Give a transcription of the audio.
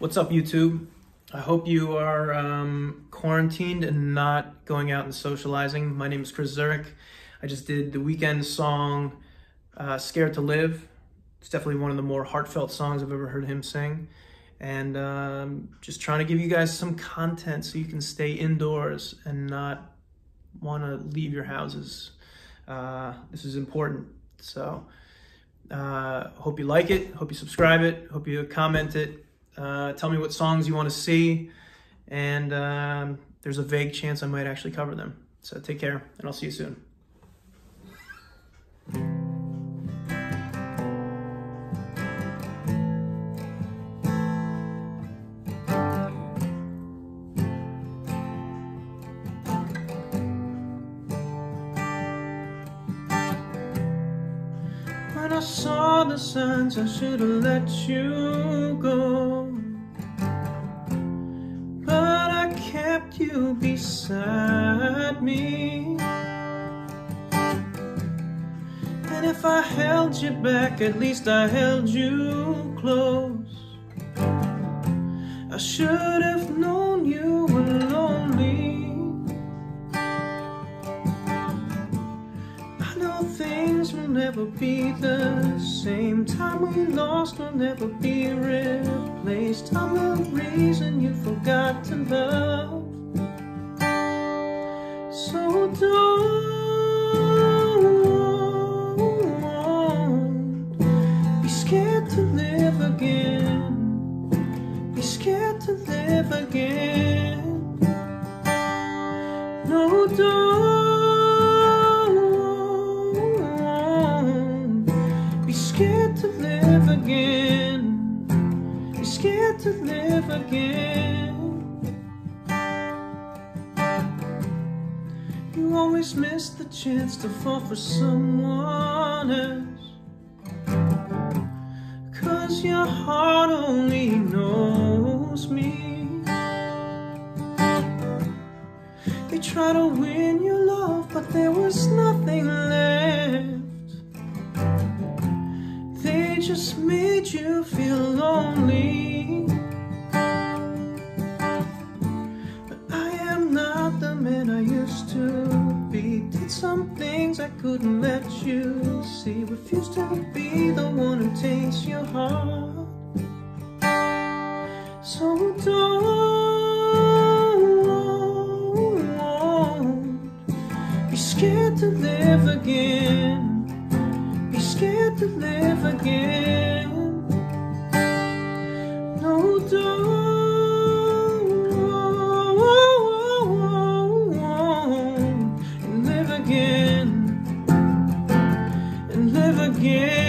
What's up, YouTube? I hope you are quarantined and not going out and socializing. My name is Chris Zurich. I just did The Weeknd song, Scared to Live. It's definitely one of the more heartfelt songs I've ever heard him sing. And just trying to give you guys some content so you can stay indoors and not want to leave your houses. This is important. So hope you like it. Hope you subscribe it. Hope you comment it. Tell me what songs you want to see, and there's a vague chance I might actually cover them. So take care, and I'll see you soon. When I saw the signs, I should have let you go, but I kept you beside me. And if I held you back, at least I held you close. I should have known you were lonely. I know things will never be the same. Time we lost will never be replaced. I'm the reason you forgot to love. So don't be scared to live again. Be scared to live again. No, don't. To live again, you're scared to live again. You always miss the chance to fall for someone else, 'cause your heart only knows me. They try to win your love, but there was nothing left. They just made you feel lonely. But I am not the man I used to be. Did some things I couldn't let you see. Refused to be the one who takes your heart. So don't be scared to live again. Be scared to live again. No, don't. And live again. And live again.